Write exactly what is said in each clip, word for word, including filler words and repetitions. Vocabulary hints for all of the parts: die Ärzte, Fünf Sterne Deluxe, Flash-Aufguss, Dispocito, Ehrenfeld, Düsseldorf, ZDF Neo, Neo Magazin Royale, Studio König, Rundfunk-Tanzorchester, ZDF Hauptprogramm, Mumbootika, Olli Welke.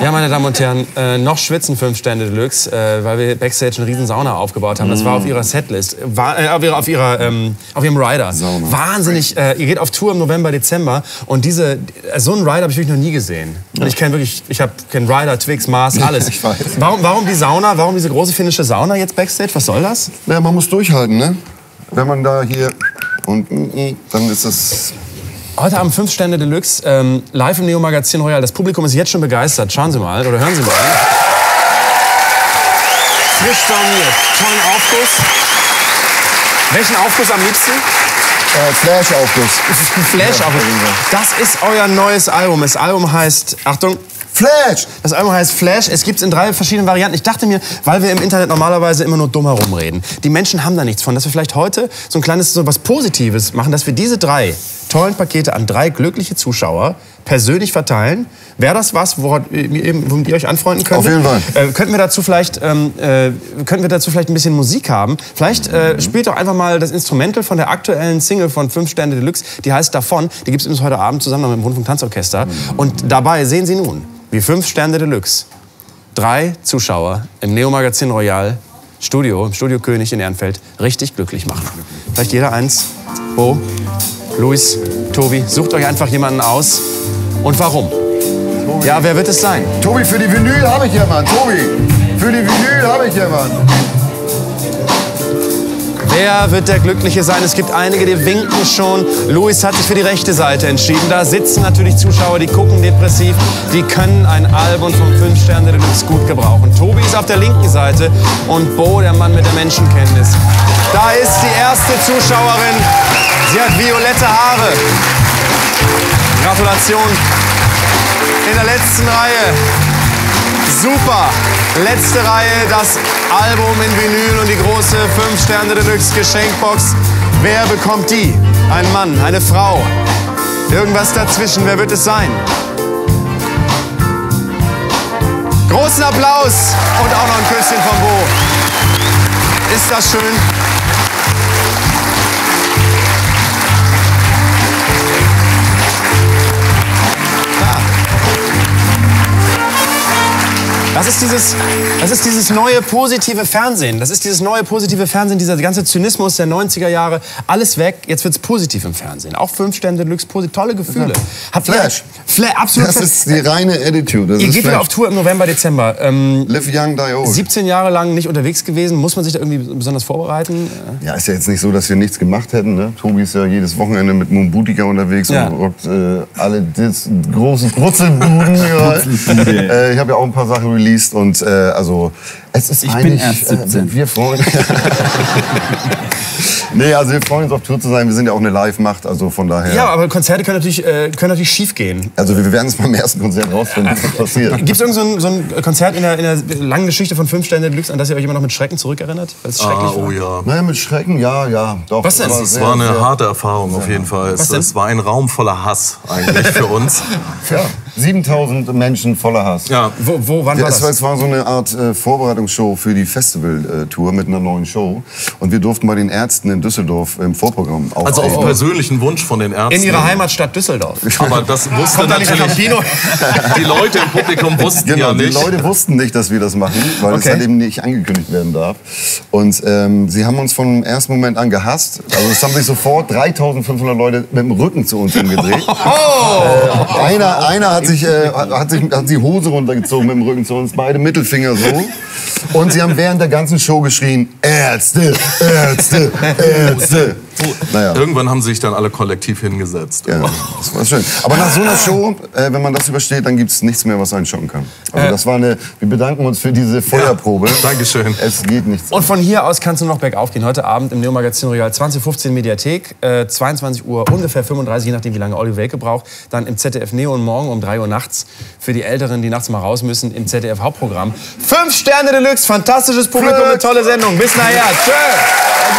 Ja, meine Damen und Herren, äh, noch schwitzen Fünf Sterne Deluxe, äh, weil wir Backstage eine riesen Sauna aufgebaut haben. Das war auf ihrer Setlist, war, äh, auf, ihrer, auf, ihrer, ähm, auf ihrem Rider. Sauna. Wahnsinnig, äh, ihr geht auf Tour im November, Dezember und diese, so einen Rider habe ich wirklich noch nie gesehen. Und ich kenne wirklich, ich habe kenn Rider, Twix, Mars, alles. Ich weiß. Warum, warum die Sauna, warum diese große finnische Sauna jetzt Backstage, was soll das? Ja, man muss durchhalten, ne? Wenn man da hier und dann ist das... Heute Abend Fünf Sterne Deluxe, ähm, live im Neo Magazin Royale. Das Publikum ist jetzt schon begeistert. Schauen Sie mal oder hören Sie mal. Frisch sauniert. Tollen Aufguss. Welchen Aufguss am liebsten? Äh, Flash-Aufguss. Das ist ein Flash-Aufguss. Das ist euer neues Album. Das Album heißt, Achtung, Flash! Das Album heißt Flash. Es gibt es in drei verschiedenen Varianten. Ich dachte mir, weil wir im Internet normalerweise immer nur dumm herumreden. Die Menschen haben da nichts von. Dass wir vielleicht heute so ein kleines, so was Positives machen, dass wir diese drei tollen Pakete an drei glückliche Zuschauer persönlich verteilen. Wäre das was, woran ihr euch anfreunden könnt? Auf jeden Fall. Äh, könnten, wir dazu vielleicht, ähm, äh, könnten wir dazu vielleicht ein bisschen Musik haben? Vielleicht äh, spielt doch einfach mal das Instrumental von der aktuellen Single von Fünf Sterne Deluxe. Die heißt Davon. Die gibt es uns heute Abend zusammen mit dem Rundfunk-Tanzorchester. Und dabei sehen Sie nun, wie Fünf Sterne Deluxe drei Zuschauer im Neo Magazin Royale Studio, im Studio König in Ehrenfeld, richtig glücklich machen. Vielleicht jeder eins, Bo, Luis, Tobi, sucht euch einfach jemanden aus. Und warum? Tobi. Ja, wer wird es sein? Tobi, für die Vinyl habe ich jemanden. Tobi, für die Vinyl habe ich jemanden. Wer wird der Glückliche sein? Es gibt einige, die winken schon. Luis hat sich für die rechte Seite entschieden. Da sitzen natürlich Zuschauer, die gucken depressiv. Die können ein Album von Fünf Sterne Deluxe gut gebrauchen. Tobi ist auf der linken Seite und Bo, der Mann mit der Menschenkenntnis. Da ist die erste Zuschauerin. Sie hat violette Haare. Gratulation in der letzten Reihe. Super. Letzte Reihe, das Album in Vinyl und die große Fünf Sterne Deluxe Geschenkbox. Wer bekommt die? Ein Mann, eine Frau, irgendwas dazwischen. Wer wird es sein? Großen Applaus und auch noch ein Küsschen von Bo. Ist das schön? Das ist, dieses, das ist dieses neue positive Fernsehen. Das ist dieses neue positive Fernsehen, dieser ganze Zynismus der neunziger Jahre. Alles weg, jetzt wird's positiv im Fernsehen. Auch Fünf Sterne Deluxe, tolle Gefühle. Hat Flash. Flash, absolut. Das ist die reine Attitude. Das Ihr ist geht Flash. Wieder auf Tour im November, Dezember. Ähm, Live young, die old. siebzehn Jahre lang nicht unterwegs gewesen. Muss man sich da irgendwie besonders vorbereiten? Ja, ist ja jetzt nicht so, dass wir nichts gemacht hätten. Ne? Tobi ist ja jedes Wochenende mit Mumbootika unterwegs ja. und rockt äh, alle dis großen Brutzelbuden. äh, ich habe ja auch ein paar Sachen released. Liest und äh, also es ist ich bin erst siebzehn. Äh, wir freuen nee, also wir freuen uns auf Tour zu sein. Wir sind ja auch eine Live-Macht, also von daher. Ja, aber Konzerte können natürlich, äh, können natürlich schief gehen. Also wir werden es beim ersten Konzert rausfinden, was passiert. Gibt es irgend so ein, so ein Konzert in der, in der langen Geschichte von Fünf Sterne Deluxe, an das ihr euch immer noch mit Schrecken zurückerinnert? Weil es schrecklich ah, oh ja. Naja, mit Schrecken, ja, ja. Doch, was denn? Es war sehr, eine sehr harte Erfahrung sehr auf jeden Fall. Es, es war ein Raum voller Hass eigentlich für uns. Ja. siebentausend Menschen voller Hass. Ja. Wo, wo, wann war das? Es war so eine Art äh, Vorbereitungsshow für die Festivaltour mit einer neuen Show. Und wir durften bei den Ärzten in Düsseldorf im Vorprogramm auftreten. Also auf persönlichen Wunsch von den Ärzten. In ihrer Heimatstadt Düsseldorf. Aber das wusste Kommt natürlich da Kino. Die Leute im Publikum wussten genau, ja nicht. Die Leute wussten nicht, dass wir das machen, weil okay. das halt eben nicht angekündigt werden darf. Und ähm, sie haben uns vom ersten Moment an gehasst. Also es haben sich sofort dreitausendfünfhundert Leute mit dem Rücken zu uns umgedreht. Oh. Äh, einer, einer hat Hat sich, äh, hat, sich, hat die Hose runtergezogen mit dem Rücken zu uns, beide Mittelfinger so. Und sie haben während der ganzen Show geschrien, Ärzte, Ärzte, Ärzte. Naja. Irgendwann haben sich dann alle kollektiv hingesetzt. Ja, das war schön. Aber nach so einer Show, äh, wenn man das übersteht, dann gibt es nichts mehr, was einen schocken kann. Also das war eine, wir bedanken uns für diese Feuerprobe. Ja, Dankeschön. Es geht nichts. Und von hier aus kannst du noch bergauf gehen. Heute Abend im Neo Magazin Royale zwanzig Uhr fünfzehn Mediathek, äh, zweiundzwanzig Uhr, ungefähr fünfunddreißig, je nachdem wie lange Olli Welke braucht. Dann im Z D F Neo und morgen um drei Uhr nachts. Für die Älteren, die nachts mal raus müssen, im Z D F Hauptprogramm. Fünf Sterne Deluxe, fantastisches Publikum, eine tolle Sendung. Bis nachher. Tschö.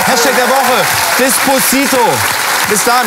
Hashtag der Woche. Dispocito. Bis dann.